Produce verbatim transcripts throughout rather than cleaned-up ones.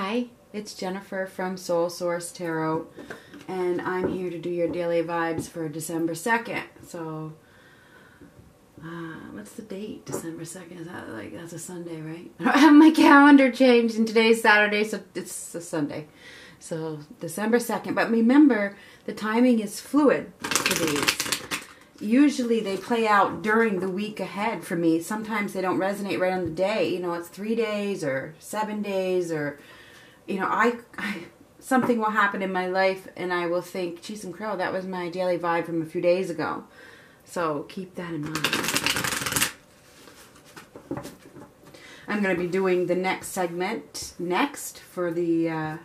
Hi, it's Jennifer from Soul Source Tarot, and I'm here to do your daily vibes for December second. So, uh, what's the date? December second, is that like, that's a Sunday, right? I don't have my calendar changed, and today's Saturday, so it's a Sunday. So, December second, but remember, the timing is fluid for these. Usually they play out during the week ahead for me. Sometimes they don't resonate right on the day. You know, it's three days or seven days or, you know, I, I something will happen in my life and I will think, geez, and crow, that was my daily vibe from a few days ago. So keep that in mind. I'm going to be doing the next segment next for the, uh,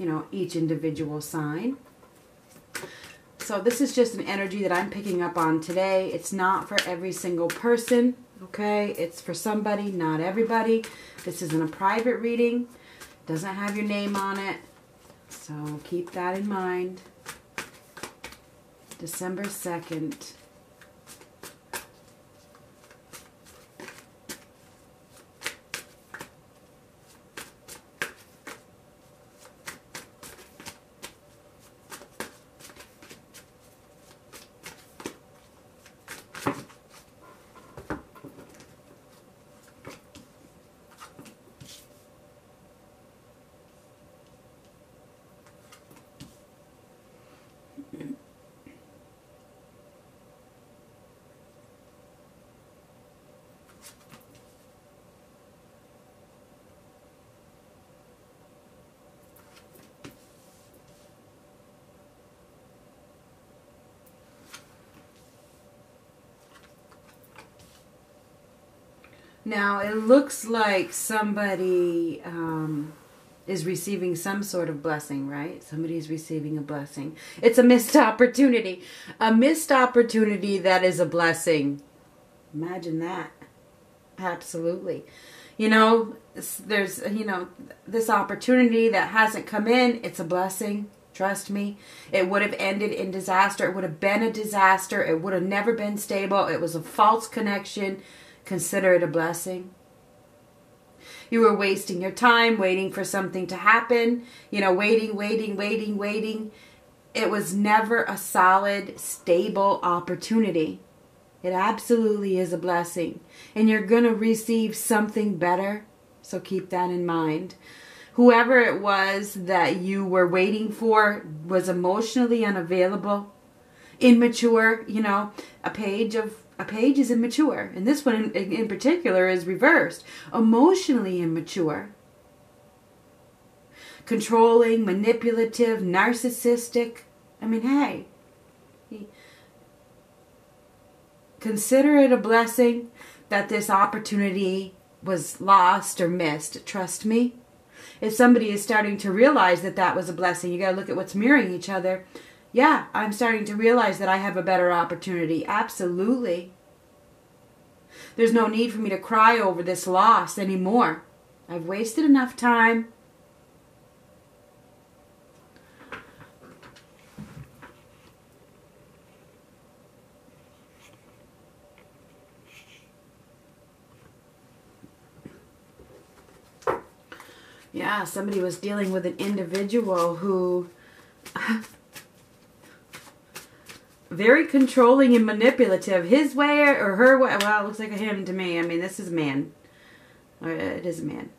you know, each individual sign. So this is just an energy that I'm picking up on today. It's not for every single person, okay? It's for somebody, not everybody. This isn't a private reading. Doesn't have your name on it. So keep that in mind. December second. Now, it looks like somebody um, is receiving some sort of blessing, right? Somebody's receiving a blessing. It's a missed opportunity. A missed opportunity that is a blessing. Imagine that. Absolutely. You know, there's, you know, this opportunity that hasn't come in, it's a blessing. Trust me. It would have ended in disaster. It would have been a disaster. It would have never been stable. It was a false connection. Consider it a blessing. You were wasting your time waiting for something to happen. You know, waiting, waiting, waiting, waiting. It was never a solid, stable opportunity. It absolutely is a blessing. And you're going to receive something better. So keep that in mind. Whoever it was that you were waiting for was emotionally unavailable, immature, you know, a page of A page is immature, and this one in, in particular is reversed. Emotionally immature. Controlling, manipulative, narcissistic. I mean, hey. Consider it a blessing that this opportunity was lost or missed. Trust me. If somebody is starting to realize that that was a blessing, you got to look at what's mirroring each other. Yeah, I'm starting to realize that I have a better opportunity. Absolutely. There's no need for me to cry over this loss anymore. I've wasted enough time. Yeah, somebody was dealing with an individual who... very controlling and manipulative. His way or her way. Well, it looks like a him to me. I mean, this is a man. It is a man.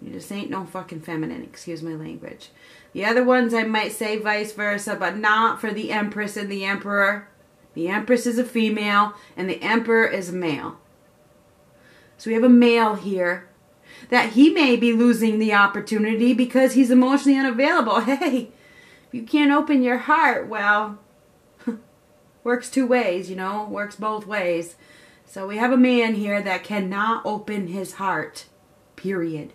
You just ain't no fucking feminine. Excuse my language. The other ones I might say vice versa, but not for the Empress and the Emperor. The Empress is a female and the Emperor is a male. So we have a male here that he may be losing the opportunity because he's emotionally unavailable. Hey, if you can't open your heart, well... works two ways, you know, works both ways. So we have a man here that cannot open his heart, period.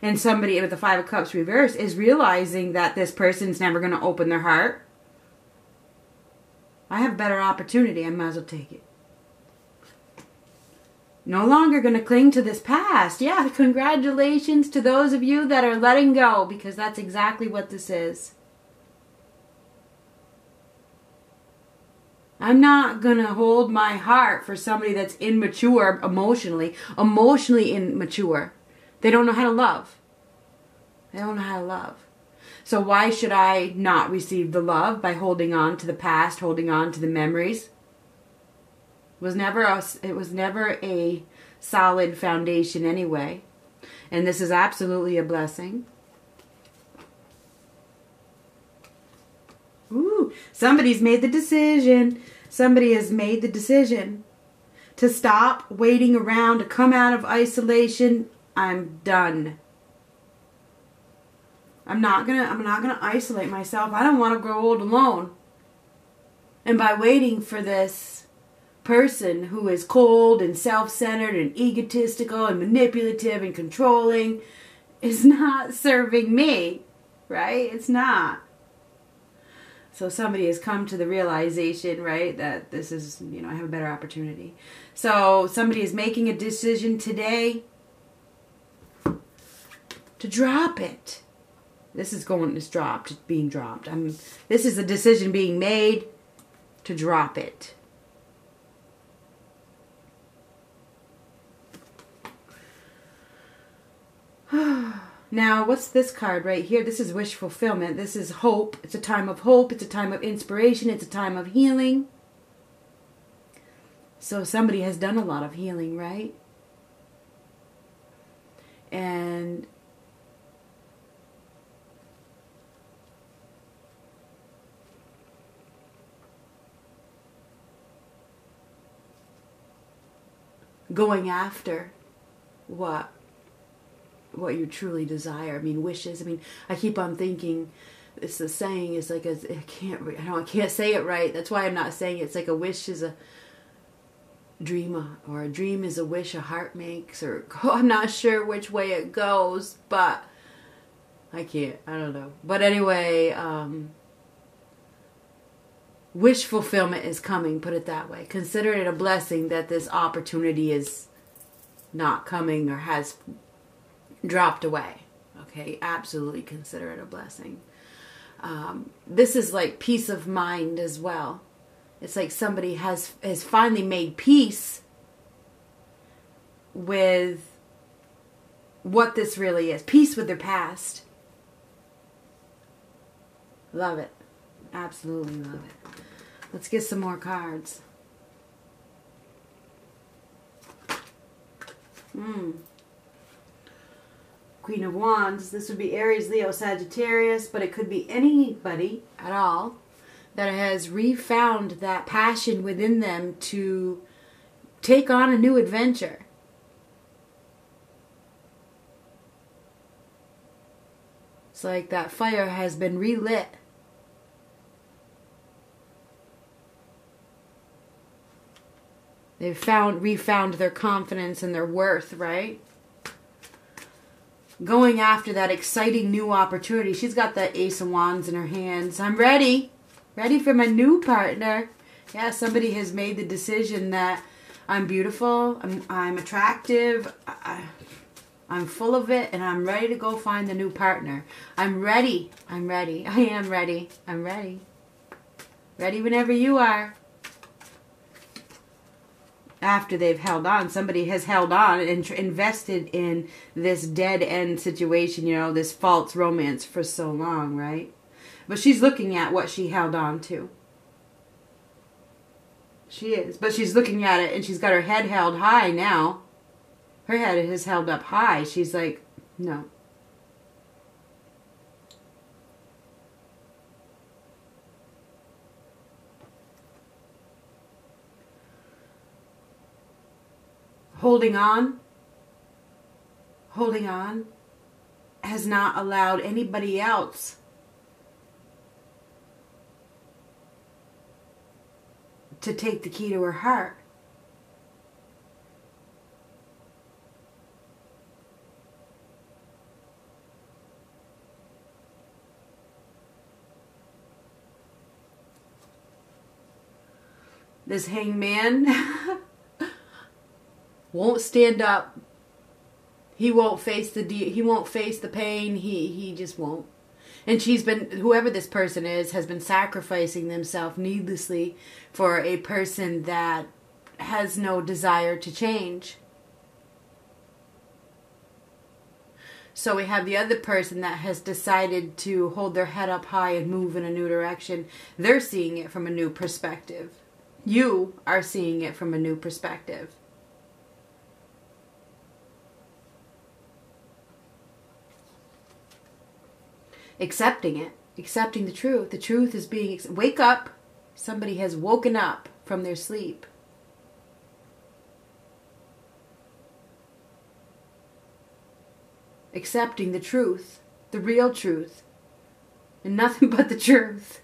And somebody with the Five of Cups reverse is realizing that this person's never going to open their heart. I have a better opportunity. I might as well take it. No longer going to cling to this past. Yeah, congratulations to those of you that are letting go, because that's exactly what this is. I'm not going to hold my heart for somebody that's immature emotionally, emotionally immature. They don't know how to love. They don't know how to love. So why should I not receive the love by holding on to the past, holding on to the memories? It was never a, it was never a solid foundation anyway. And this is absolutely a blessing. Ooh, somebody's made the decision. Somebody has made the decision to stop waiting around, to come out of isolation. I'm done. I'm not gonna, I'm not gonna isolate myself. I don't want to grow old alone. And by waiting for this person who is cold and self-centered and egotistical and manipulative and controlling is not serving me, right? It's not. So somebody has come to the realization, right, that this is, you know, I have a better opportunity. So somebody is making a decision today to drop it. This is going, it's dropped, it's being dropped. I'm, this is a decision being made to drop it. Now, what's this card right here? This is wish fulfillment. This is hope. It's a time of hope. It's a time of inspiration. It's a time of healing. So somebody has done a lot of healing, right? And going after what? What you truly desire. I mean, wishes. I mean, I keep on thinking, it's the saying, it's like, a, I can't, I don't, I can't say it right. That's why I'm not saying it. It's like a wish is a dream, or a dream is a wish a heart makes, or oh, I'm not sure which way it goes, but I can't, I don't know. But anyway, um, wish fulfillment is coming, put it that way. Consider it a blessing that this opportunity is not coming or has dropped away. Okay, absolutely consider it a blessing. Um, this is like peace of mind as well. It's like somebody has has finally made peace with what this really is. Peace with their past. Love it. Absolutely love it. Let's get some more cards. Hmm. Queen of Wands. This would be Aries, Leo, Sagittarius, but it could be anybody at all that has refound that passion within them to take on a new adventure. It's like that fire has been relit. They've found, refound their confidence and their worth, right? Going after that exciting new opportunity. She's got the Ace of Wands in her hands. I'm ready. Ready for my new partner. Yeah, somebody has made the decision that I'm beautiful, I'm, I'm attractive, I, I'm full of it, and I'm ready to go find the new partner. I'm ready. I'm ready. I am ready. I'm ready. Ready whenever you are. After they've held on, somebody has held on and invested in this dead end situation, you know, this false romance for so long, right? But she's looking at what she held on to. She is. But she's looking at it and she's got her head held high now. Her head is held up high. She's like, no. Holding on, holding on has not allowed anybody else to take the key to her heart. This hanged man won't stand up. He won't face the de he won't face the pain. He he just won't. And she's been, whoever this person is, has been sacrificing themselves needlessly for a person that has no desire to change. So we have the other person that has decided to hold their head up high and move in a new direction. They're seeing it from a new perspective. You are seeing it from a new perspective. Accepting it. Accepting the truth. The truth is being... Wake up. Somebody has woken up from their sleep. Accepting the truth, the real truth, and nothing but the truth.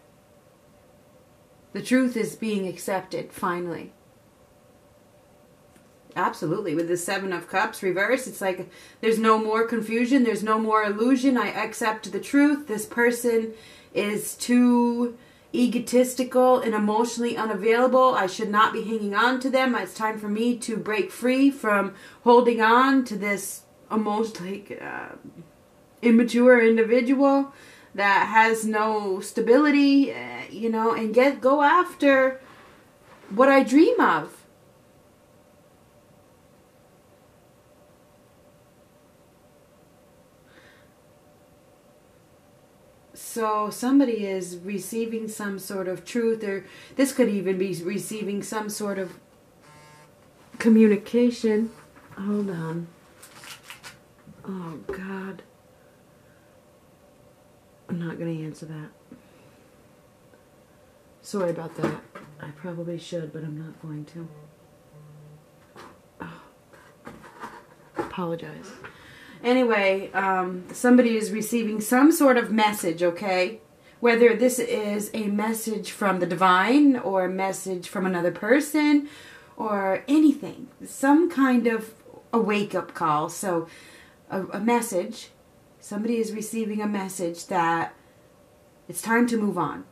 The truth is being accepted, finally. Absolutely. With the Seven of Cups reversed, it's like there's no more confusion. There's no more illusion. I accept the truth. This person is too egotistical and emotionally unavailable. I should not be hanging on to them. It's time for me to break free from holding on to this a most like uh, immature individual that has no stability, uh, you know, and get go after what I dream of. So somebody is receiving some sort of truth, or this could even be receiving some sort of communication. Hold on. Oh, God. I'm not going to answer that. Sorry about that. I probably should, but I'm not going to. Oh. Apologize. Anyway, um, somebody is receiving some sort of message, okay? Whether this is a message from the divine or a message from another person or anything. Some kind of a wake-up call. So... a message, somebody is receiving a message that it's time to move on.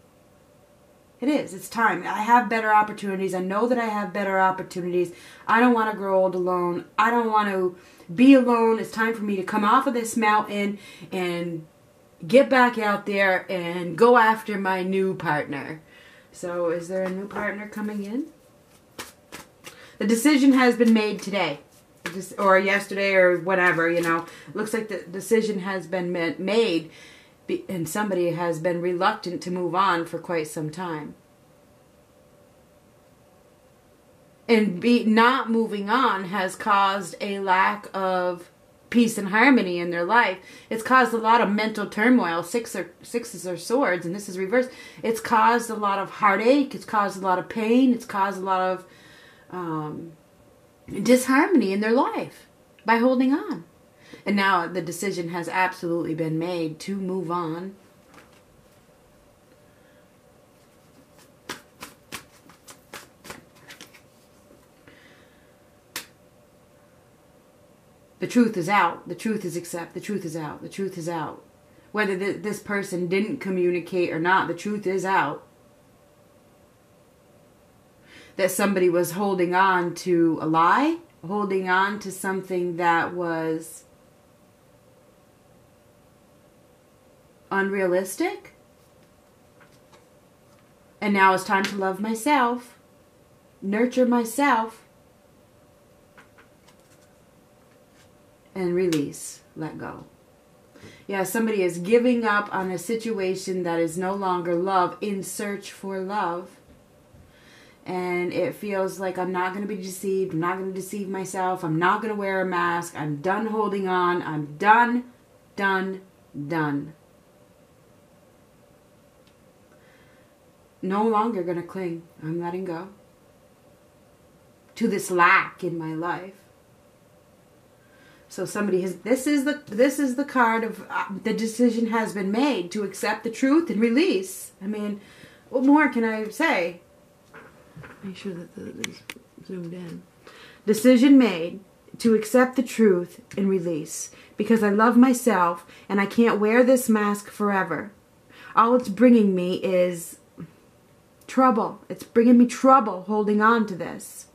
It is, it's time. I have better opportunities. I know that I have better opportunities. I don't want to grow old alone. I don't want to be alone. It's time for me to come off of this mountain and get back out there and go after my new partner. So is there a new partner coming in? The decision has been made today. Or yesterday or whatever, you know. Looks like the decision has been made and somebody has been reluctant to move on for quite some time. And be, not moving on has caused a lack of peace and harmony in their life. It's caused a lot of mental turmoil. Six or, sixes are swords, and this is reversed. It's caused a lot of heartache. It's caused a lot of pain. It's caused a lot of... Um, disharmony in their life by holding on. And now the decision has absolutely been made to move on. The truth is out. The truth is accept. The truth is out. The truth is out. Whether th this person didn't communicate or not, the truth is out. That somebody was holding on to a lie, holding on to something that was unrealistic. And now it's time to love myself, nurture myself, and release, let go. Yeah, somebody is giving up on a situation that is no longer love in search for love. And it feels like I'm not going to be deceived. I'm not going to deceive myself. I'm not going to wear a mask. I'm done holding on. I'm done, done, done. No longer going to cling. I'm letting go. To this lack in my life. So somebody has, this is the, this is the card of uh, the decision has been made to accept the truth and release. I mean, what more can I say? Make sure that that is zoomed in. Decision made to accept the truth and release. Because I love myself and I can't wear this mask forever. All it's bringing me is trouble. It's bringing me trouble holding on to this.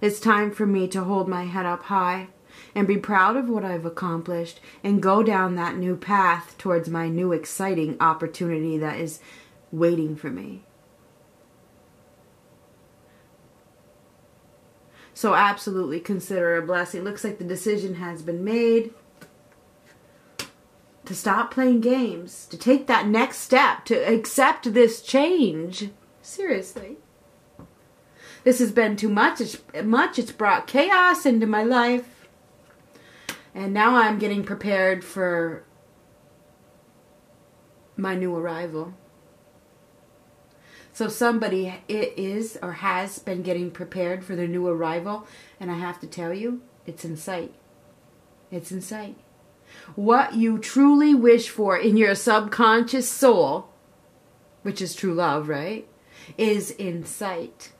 It's time for me to hold my head up high. and be proud of what I've accomplished and go down that new path towards my new exciting opportunity that is waiting for me. So absolutely consider a blessing. Looks like the decision has been made to stop playing games, to take that next step, to accept this change. Seriously. This has been too much. It's, much. It's brought chaos into my life. And now I'm getting prepared for my new arrival. So somebody it is or has been getting prepared for their new arrival, and I have to tell you, it's in sight. It's in sight. What you truly wish for in your subconscious soul, which is true love, right, is in sight.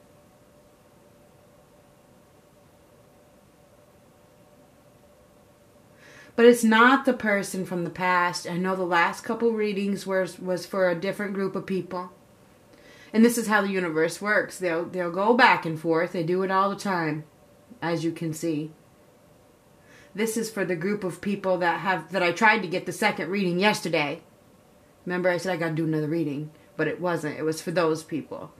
But it's not the person from the past. I know the last couple readings was, was for a different group of people. And this is how the universe works. They'll, they'll go back and forth. They do it all the time, as you can see. This is for the group of people that have that I tried to get the second reading yesterday. Remember, I said I got to do another reading, but it wasn't. It was for those people.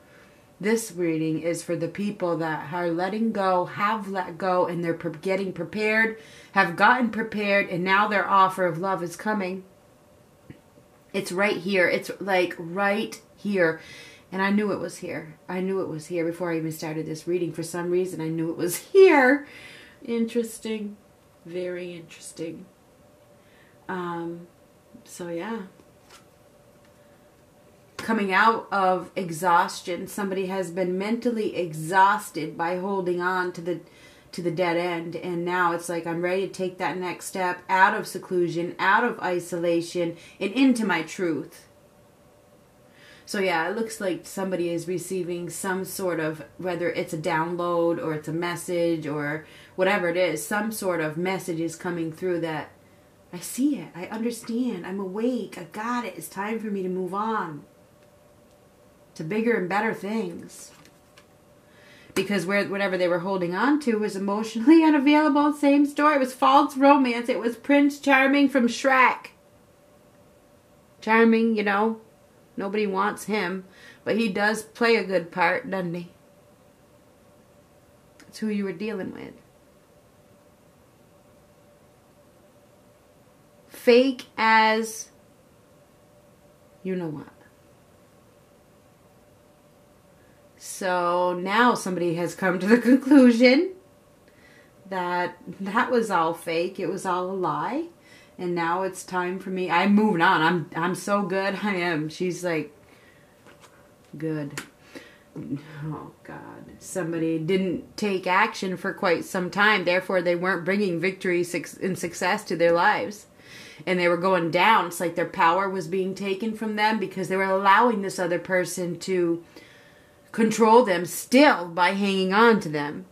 This reading is for the people that are letting go, have let go, and they're getting prepared, have gotten prepared, and now their offer of love is coming. It's right here. It's like right here. And I knew it was here. I knew it was here before I even started this reading. For some reason, I knew it was here. Interesting. Very interesting. Um, so, yeah. Coming out of exhaustion. Somebody has been mentally exhausted by holding on to the, to the dead end. And now it's like I'm ready to take that next step out of seclusion, out of isolation, and into my truth. So yeah, it looks like somebody is receiving some sort of, whether it's a download or it's a message or whatever it is, some sort of message is coming through that I see it, I understand, I'm awake, I got it, it's time for me to move on to bigger and better things. Because where, whatever they were holding on to was emotionally unavailable, same story, it was false romance, it was Prince Charming from Shrek. Charming, you know. Nobody wants him, but he does play a good part, doesn't he? That's who you were dealing with. Fake as you know what. So now somebody has come to the conclusion that that was all fake. It was all a lie. And now it's time for me. I'm moving on. I'm I'm so good. I am. She's like, good. Oh, God. Somebody didn't take action for quite some time. Therefore, they weren't bringing victory and success to their lives. And they were going down. It's like their power was being taken from them because they were allowing this other person to control them still by hanging on to them.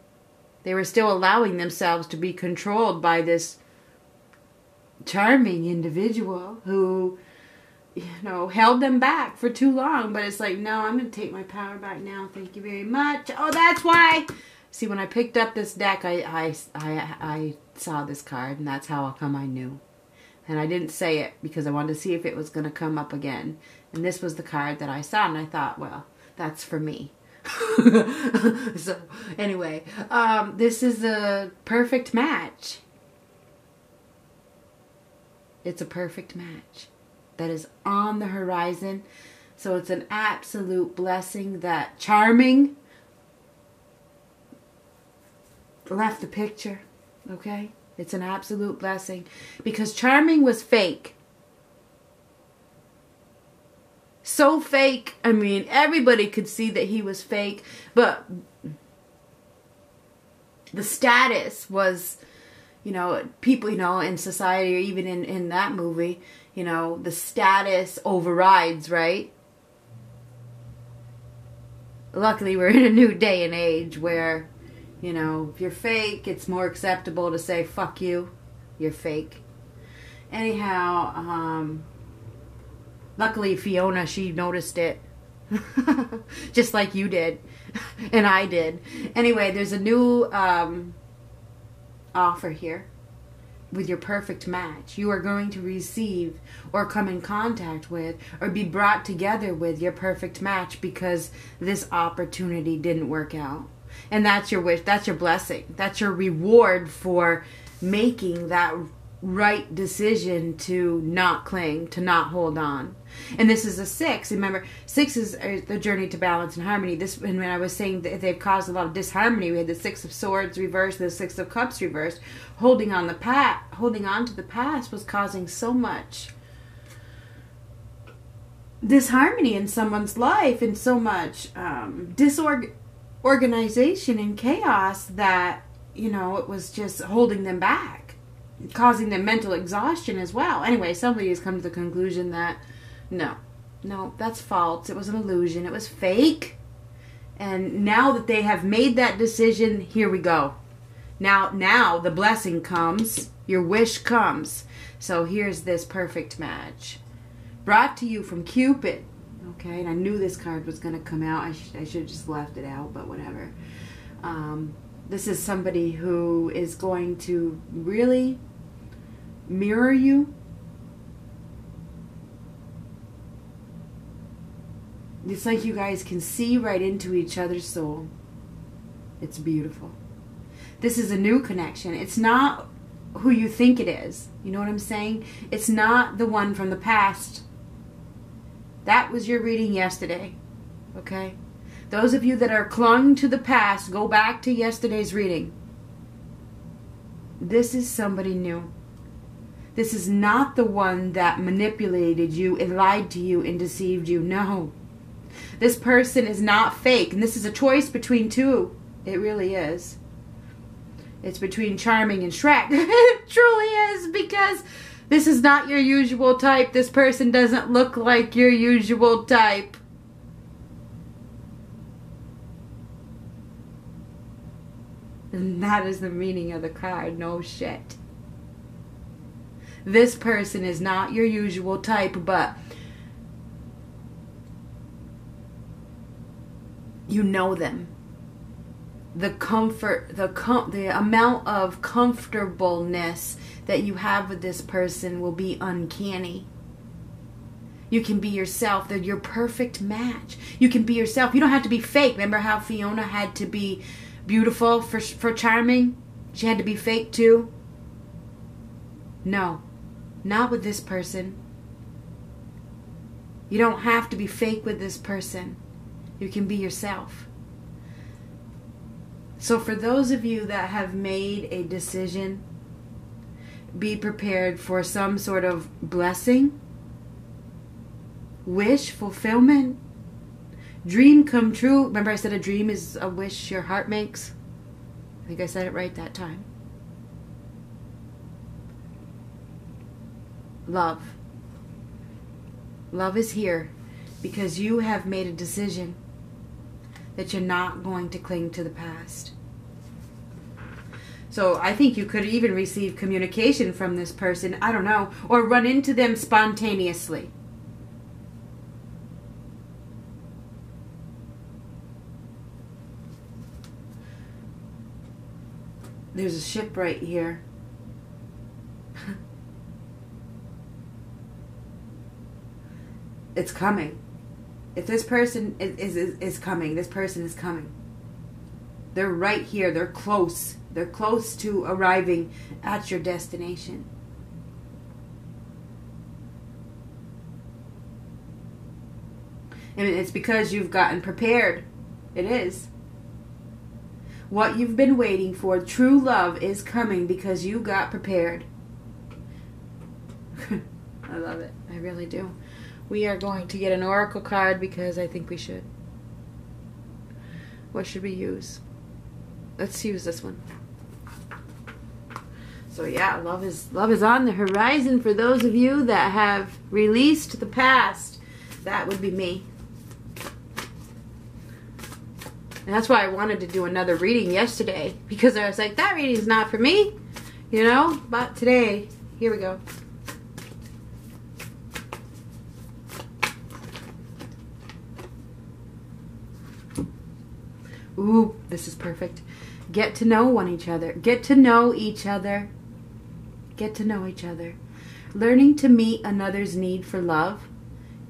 They were still allowing themselves to be controlled by this charming individual who, you know, held them back for too long. But it's like, no, I'm going to take my power back now. Thank you very much. Oh, that's why. See, when I picked up this deck, I, I, I, I saw this card, and that's how come I knew. And I didn't say it because I wanted to see if it was going to come up again. And this was the card that I saw, and I thought, well, that's for me. So, anyway, um, this is a perfect match. It's a perfect match that is on the horizon. So it's an absolute blessing that Charming left the picture, okay? It's an absolute blessing because Charming was fake. So fake. I mean, everybody could see that he was fake, but the status was... You know, people, you know, in society or even in, in that movie, you know, the status overrides, right? Luckily, we're in a new day and age where, you know, if you're fake, it's more acceptable to say, fuck you, you're fake. Anyhow, um, luckily Fiona, she noticed it. Just like you did. And I did. Anyway, there's a new... Um, offer here with your perfect match. You are going to receive or come in contact with or be brought together with your perfect match because this opportunity didn't work out. And that's your wish. That's your blessing. That's your reward for making that right decision to not cling, to not hold on. And this is a six. Remember, six is the journey to balance and harmony. This, and when I was saying that they've caused a lot of disharmony, we had the Six of Swords reversed, the Six of Cups reversed. Holding on the pat, holding on to the past was causing so much disharmony in someone's life and so much um, disorganization and chaos that, you know, it was just holding them back, causing them mental exhaustion as well. Anyway, somebody has come to the conclusion that No, no, that's false. It was an illusion. It was fake. And now that they have made that decision, here we go. Now, now the blessing comes. Your wish comes. So here's this perfect match. Brought to you from Cupid. Okay, and I knew this card was going to come out. I, sh I should have just left it out, but whatever. Um, this is somebody who is going to really mirror you. It's like you guys can see right into each other's soul. It's beautiful. This is a new connection. It's not who you think it is. You know what I'm saying? It's not the one from the past. That was your reading yesterday. Okay? Those of you that are clung to the past, go back to yesterday's reading. This is somebody new. This is not the one that manipulated you and lied to you and deceived you. No. This person is not fake, and this is a choice between two. It really is. It's between Charming and Shrek. It truly is, because this is not your usual type. This person doesn't look like your usual type. And that is the meaning of the card. No shit. This person is not your usual type, but you know them. The comfort, the com the amount of comfortableness that you have with this person will be uncanny. You can be yourself. They're your perfect match. You can be yourself. You don't have to be fake. Remember how Fiona had to be beautiful for, for Charming? She had to be fake too? No, not with this person. You don't have to be fake with this person. You can be yourself. So for those of you that have made a decision, be prepared for some sort of blessing, wish fulfillment, dream come true. Remember I said a dream is a wish your heart makes? I think I said it right that time. Love. Love is here because you have made a decision that you're not going to cling to the past. So I think you could even receive communication from this person, I don't know, or run into them spontaneously. There's a ship right here. It's coming. If this person is, is, is coming, this person is coming. They're right here. They're close. They're close to arriving at your destination. And it's because you've gotten prepared. It is. What you've been waiting for, true love, is coming because you got prepared. I love it. I really do. We are going to get an oracle card because I think we should. What should we use? Let's use this one. So yeah, love is love is on the horizon for those of you that have released the past. That would be me. And that's why I wanted to do another reading yesterday, because I was like, that reading's not for me, you know? But today, here we go. Ooh, this is perfect. Get to know one each other. Get to know each other. Get to know each other. Learning to meet another's need for love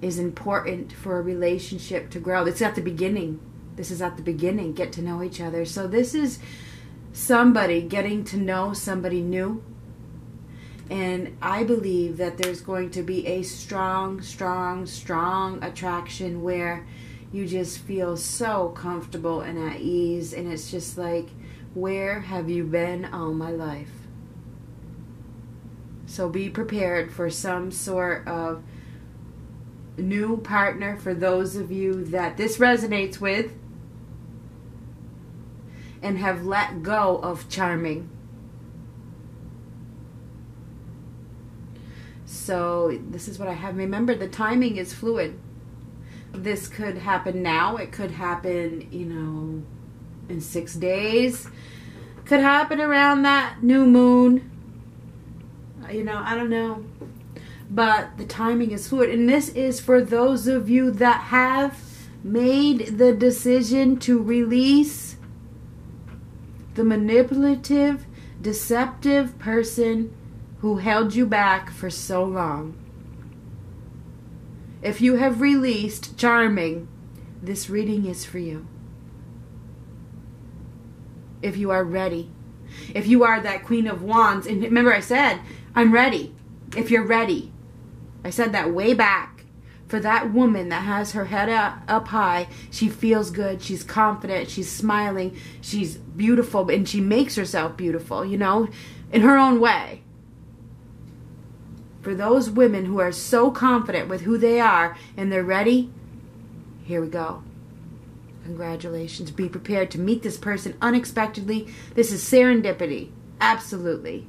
is important for a relationship to grow. It's at the beginning. This is at the beginning. Get to know each other. So this is somebody getting to know somebody new. And I believe that there's going to be a strong, strong, strong attraction where you just feel so comfortable and at ease. And it's just like, where have you been all my life? So be prepared for some sort of new partner for those of you that this resonates with and have let go of charming. So this is what I have. Remember, the timing is fluid. This could happen now. It could happen, you know, in six days. Could happen around that new moon. You know, I don't know. But the timing is fluid. And this is for those of you that have made the decision to release the manipulative, deceptive person who held you back for so long. If you have released charming, this reading is for you. If you are ready. If you are that Queen of Wands, and remember I said, I'm ready. If you're ready. I said that way back. For that woman that has her head up, up high, she feels good, she's confident, she's smiling, she's beautiful, and she makes herself beautiful, you know, in her own way. For those women who are so confident with who they are and they're ready, here we go. Congratulations. Be prepared to meet this person unexpectedly. This is serendipity. Absolutely.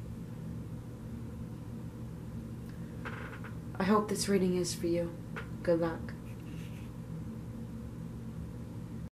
I hope this reading is for you. Good luck.